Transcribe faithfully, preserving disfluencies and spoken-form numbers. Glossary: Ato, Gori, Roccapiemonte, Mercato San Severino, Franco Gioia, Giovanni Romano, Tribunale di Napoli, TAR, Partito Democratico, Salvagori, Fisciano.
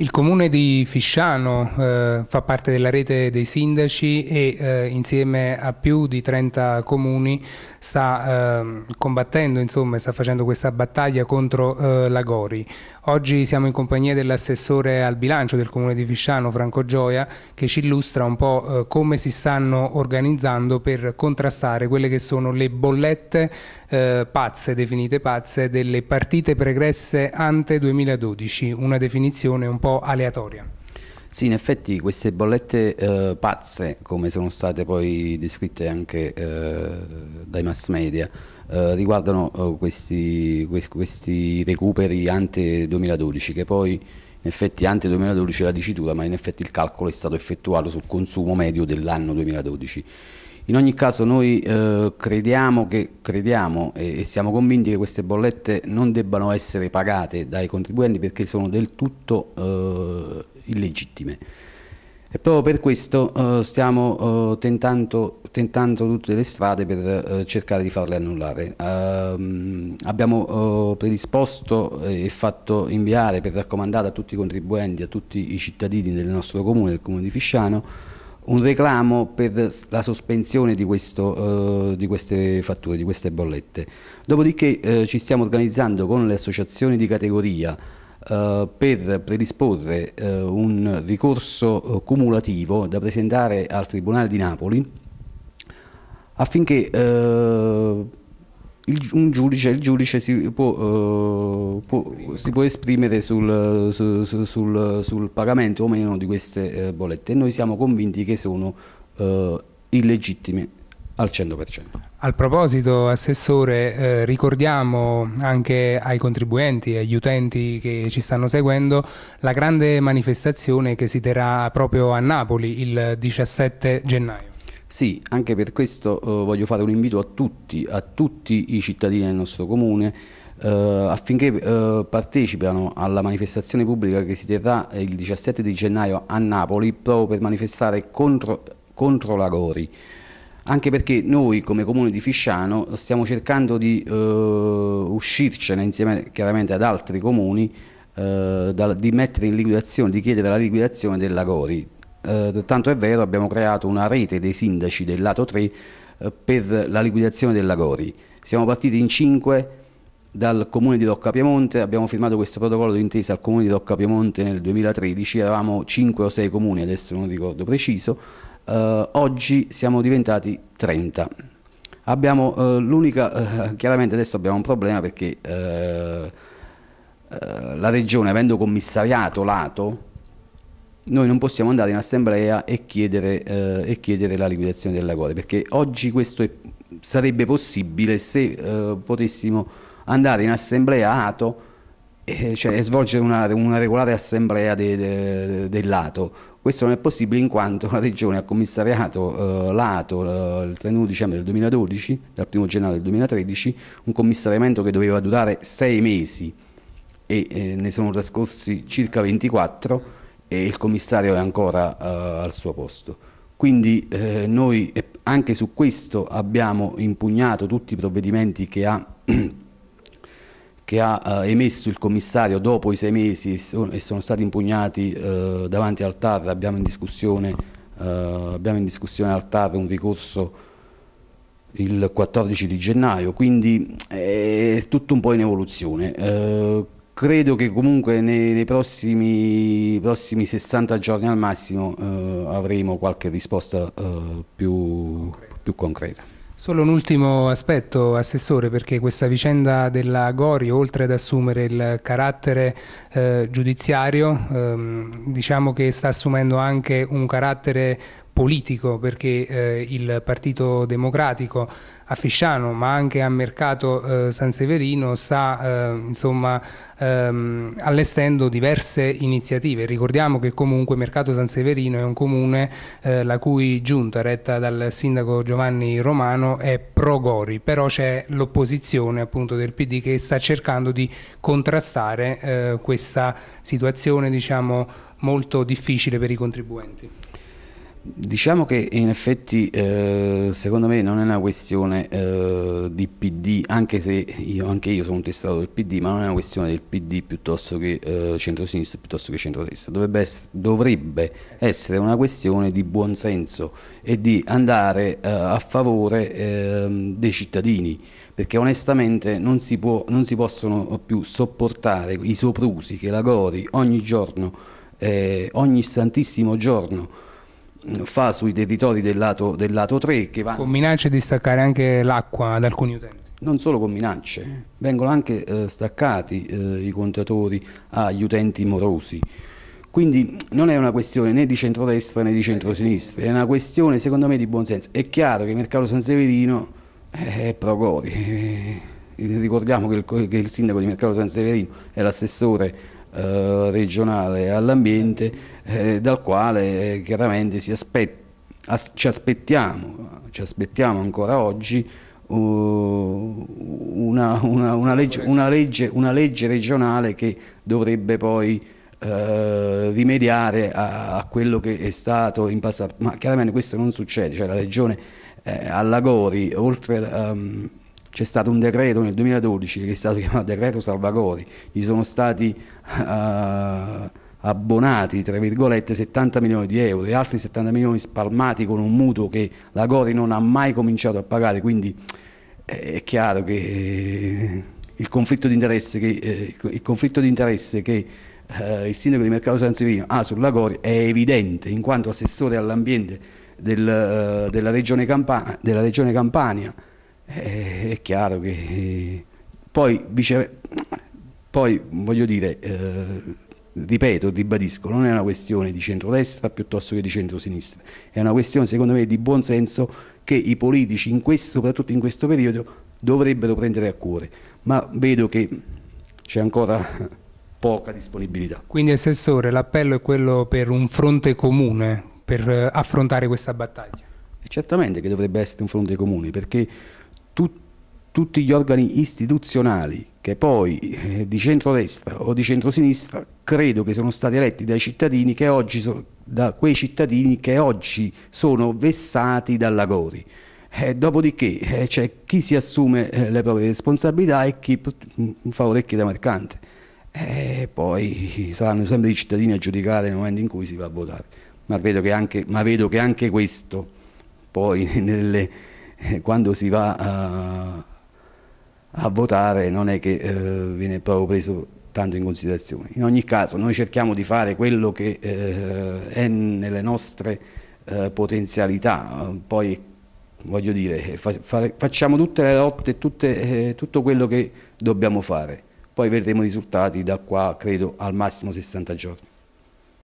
Il comune di Fisciano eh, fa parte della rete dei sindaci e eh, insieme a più di trenta comuni sta eh, combattendo, insomma, sta facendo questa battaglia contro eh, la Gori. Oggi siamo in compagnia dell'assessore al bilancio del comune di Fisciano, Franco Gioia, che ci illustra un po' eh, come si stanno organizzando per contrastare quelle che sono le bollette eh, pazze, definite pazze, delle partite pregresse ante duemiladodici, una definizione un po' aleatoria. Sì, in effetti queste bollette eh, pazze, come sono state poi descritte anche eh, dai mass media, eh, riguardano eh, questi, questi recuperi ante duemiladodici, che poi in effetti ante duemiladodici è la dicitura, ma in effetti il calcolo è stato effettuato sul consumo medio dell'anno duemiladodici. In ogni caso noi eh, crediamo, che, crediamo e, e siamo convinti che queste bollette non debbano essere pagate dai contribuenti perché sono del tutto eh, illegittime. E proprio per questo eh, stiamo eh, tentando, tentando tutte le strade per eh, cercare di farle annullare. Eh, abbiamo eh, predisposto e fatto inviare per raccomandata a tutti i contribuenti, a tutti i cittadini del nostro comune, del comune di Fisciano, un reclamo per la sospensione di, questo, eh, di queste fatture, di queste bollette. Dopodiché eh, ci stiamo organizzando con le associazioni di categoria eh, per predisporre eh, un ricorso eh, cumulativo da presentare al Tribunale di Napoli affinché eh, il, un giudice, il giudice si può, eh, può, si può esprimere sul, sul, sul, sul pagamento o meno di queste eh, bollette, e noi siamo convinti che sono eh, illegittime al cento per cento. Al proposito, Assessore, eh, ricordiamo anche ai contribuenti e agli utenti che ci stanno seguendo la grande manifestazione che si terrà proprio a Napoli il diciassette gennaio. Sì, anche per questo eh, voglio fare un invito a tutti, a tutti i cittadini del nostro comune eh, affinché eh, partecipano alla manifestazione pubblica che si terrà il diciassette di gennaio a Napoli, proprio per manifestare contro, contro la Gori. Anche perché noi come comune di Fisciano stiamo cercando di eh, uscircene insieme chiaramente ad altri comuni, eh, da, di mettere in liquidazione, di chiedere la liquidazione della Gori. Eh, tanto è vero, abbiamo creato una rete dei sindaci del lato tre eh, per la liquidazione della Gori. Siamo partiti in cinque dal comune di Roccapiemonte, abbiamo firmato questo protocollo d'intesa al comune di Roccapiemonte nel duemilatredici, eravamo cinque o sei comuni, adesso non ricordo preciso, eh, oggi siamo diventati trenta. Abbiamo eh, l'unica, eh, chiaramente adesso abbiamo un problema perché eh, eh, la regione, avendo commissariato l'Ato, noi non possiamo andare in assemblea e chiedere, eh, e chiedere la liquidazione della Gori, perché oggi questo è, sarebbe possibile se eh, potessimo andare in assemblea Ato e, cioè, e svolgere una, una regolare assemblea de, de, dell'Ato. Questo non è possibile in quanto la Regione ha commissariato eh, l'Ato eh, il trentuno dicembre del duemiladodici, dal primo gennaio del duemilatredici, un commissariamento che doveva durare sei mesi e eh, ne sono trascorsi circa ventiquattro. E il commissario è ancora uh, al suo posto. Quindi eh, noi eh, anche su questo abbiamo impugnato tutti i provvedimenti che ha, che ha uh, emesso il commissario dopo i sei mesi e, so, e sono stati impugnati uh, davanti al T A R. Abbiamo in discussione, uh, abbiamo in discussione al T A R un ricorso il quattordici di gennaio, quindi è tutto un po' in evoluzione. Uh, Credo che comunque nei, nei prossimi, prossimi sessanta giorni al massimo eh, avremo qualche risposta eh, più, più concreta. Solo un ultimo aspetto, Assessore, perché questa vicenda della Gori, oltre ad assumere il carattere eh, giudiziario, ehm, diciamo che sta assumendo anche un carattere politico, perché eh, il Partito Democratico a Fisciano ma anche a Mercato eh, San Severino sta eh, insomma ehm, allestendo diverse iniziative. Ricordiamo che comunque Mercato San Severino è un comune eh, la cui giunta retta dal sindaco Giovanni Romano è pro Gori, però c'è l'opposizione appunto del P D che sta cercando di contrastare eh, questa situazione, diciamo, molto difficile per i contribuenti. Diciamo che in effetti eh, secondo me non è una questione eh, di P D, anche se io, anche io sono un testato del P D, ma non è una questione del P D piuttosto che eh, centrosinistra piuttosto che centrodestra, dovrebbe essere, dovrebbe essere una questione di buonsenso e di andare eh, a favore eh, dei cittadini, perché onestamente non si, può, non si possono più sopportare i soprusi che la Gori ogni giorno, eh, ogni santissimo giorno fa sui territori del lato, del lato tre, che va... Con minacce di staccare anche l'acqua ad alcuni utenti? Non solo con minacce, vengono anche eh, staccati eh, i contatori agli utenti morosi. Quindi non è una questione né di centrodestra né di centrosinistra, è una questione secondo me di buonsenso. È chiaro che il Mercato San Severino è pro Gori, ricordiamo che il, che il sindaco di Mercato San Severino è l'assessore Eh, regionale all'ambiente, eh, dal quale eh, chiaramente si aspe as ci, aspettiamo, ci aspettiamo ancora oggi uh, una, una, una, legge, una, legge, una legge regionale che dovrebbe poi eh, rimediare a, a quello che è stato in passato, ma chiaramente questo non succede, cioè la regione eh, alla Gori, oltre um, c'è stato un decreto nel duemiladodici che è stato chiamato decreto Salvagori, gli sono stati uh, abbonati tra virgolette settanta milioni di euro e altri settanta milioni spalmati con un mutuo che la Gori non ha mai cominciato a pagare, quindi è chiaro che il conflitto di interesse che, il conflitto di interesse che uh, il sindaco di Mercato San Severino ha sulla Gori è evidente, in quanto assessore all'ambiente del, uh, della, regione Campania, della regione Campania. È chiaro che poi, vice... poi voglio dire, eh, ripeto, ribadisco, non è una questione di centrodestra piuttosto che di centrosinistra, è una questione secondo me di buonsenso che i politici, in questo, soprattutto in questo periodo, dovrebbero prendere a cuore, ma vedo che c'è ancora poca disponibilità. Quindi assessore, l'appello è quello per un fronte comune, per affrontare questa battaglia? Certamente che dovrebbe essere un fronte comune, perché tu, tutti gli organi istituzionali che poi eh, di centrodestra o di centrosinistra credo che sono stati eletti dai cittadini che oggi so, da quei cittadini che oggi sono vessati dalla Gori. Eh, dopodiché eh, c'è chi si assume eh, le proprie responsabilità e chi fa orecchie da mercante. Eh, poi saranno sempre i cittadini a giudicare nel momento in cui si va a votare, ma, credo che anche, ma vedo che anche questo poi nelle, quando si va a, a votare non è che eh, viene proprio preso tanto in considerazione. In ogni caso noi cerchiamo di fare quello che eh, è nelle nostre eh, potenzialità, poi voglio dire fa, fa, facciamo tutte le lotte, tutte, eh, tutto quello che dobbiamo fare, poi vedremo i risultati da qua credo al massimo sessanta giorni.